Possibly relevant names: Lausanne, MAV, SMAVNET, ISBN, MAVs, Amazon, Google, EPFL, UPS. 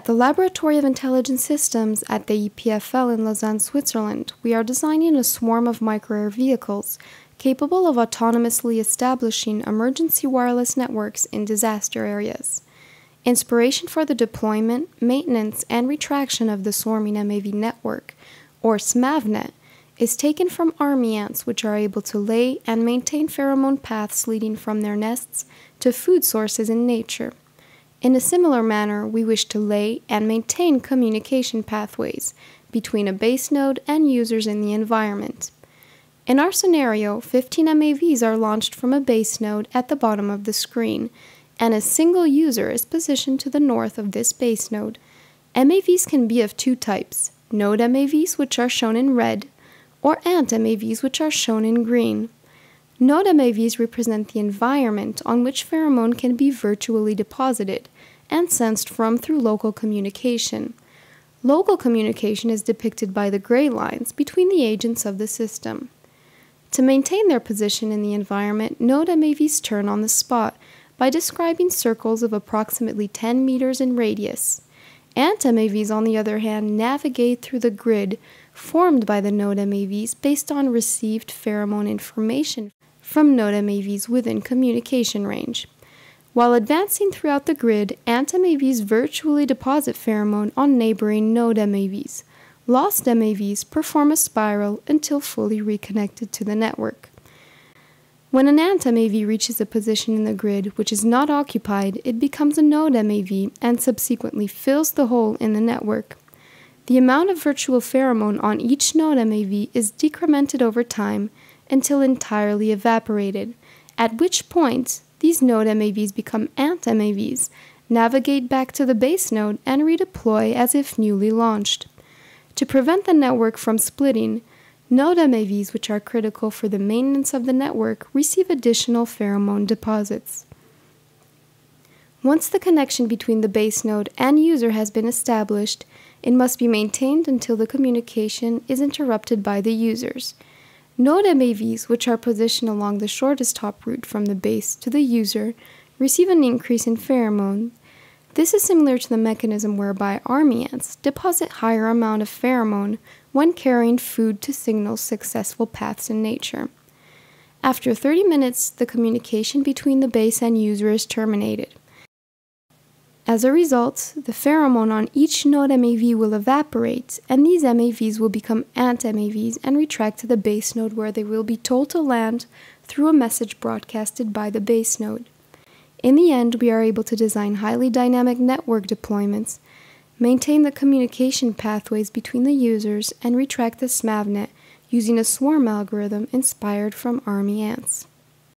At the Laboratory of Intelligent Systems at the EPFL in Lausanne, Switzerland, we are designing a swarm of micro-air vehicles capable of autonomously establishing emergency wireless networks in disaster areas. Inspiration for the deployment, maintenance, and retraction of the swarming MAV network, or SMAVNET, is taken from army ants, which are able to lay and maintain pheromone paths leading from their nests to food sources in nature. In a similar manner, we wish to lay and maintain communication pathways between a base node and users in the environment. In our scenario, 15 MAVs are launched from a base node at the bottom of the screen, and a single user is positioned to the north of this base node. MAVs can be of two types: node MAVs, which are shown in red, or ant MAVs, which are shown in green. Node MAVs represent the environment on which pheromone can be virtually deposited and sensed from through local communication. Local communication is depicted by the gray lines between the agents of the system. To maintain their position in the environment, node MAVs turn on the spot by describing circles of approximately 10 meters in radius. Ant MAVs, on the other hand, navigate through the grid formed by the node MAVs based on received pheromone information from node MAVs within communication range. While advancing throughout the grid, ant MAVs virtually deposit pheromone on neighboring node MAVs. Lost MAVs perform a spiral until fully reconnected to the network. When an ant MAV reaches a position in the grid which is not occupied, it becomes a node MAV and subsequently fills the hole in the network. The amount of virtual pheromone on each node MAV is decremented over time until entirely evaporated, at which point these node MAVs become ant MAVs, navigate back to the base node, and redeploy as if newly launched. To prevent the network from splitting, node MAVs, which are critical for the maintenance of the network, receive additional pheromone deposits. Once the connection between the base node and user has been established, it must be maintained until the communication is interrupted by the users. Node MAVs, which are positioned along the shortest hop route from the base to the user, receive an increase in pheromone. This is similar to the mechanism whereby army ants deposit higher amount of pheromone when carrying food to signal successful paths in nature. After 30 minutes, the communication between the base and user is terminated. As a result, the pheromone on each node MAV will evaporate, and these MAVs will become ant MAVs and retract to the base node, where they will be told to land through a message broadcasted by the base node. In the end, we are able to design highly dynamic network deployments, maintain the communication pathways between the users, and retract the SMAVNet using a swarm algorithm inspired from army ants.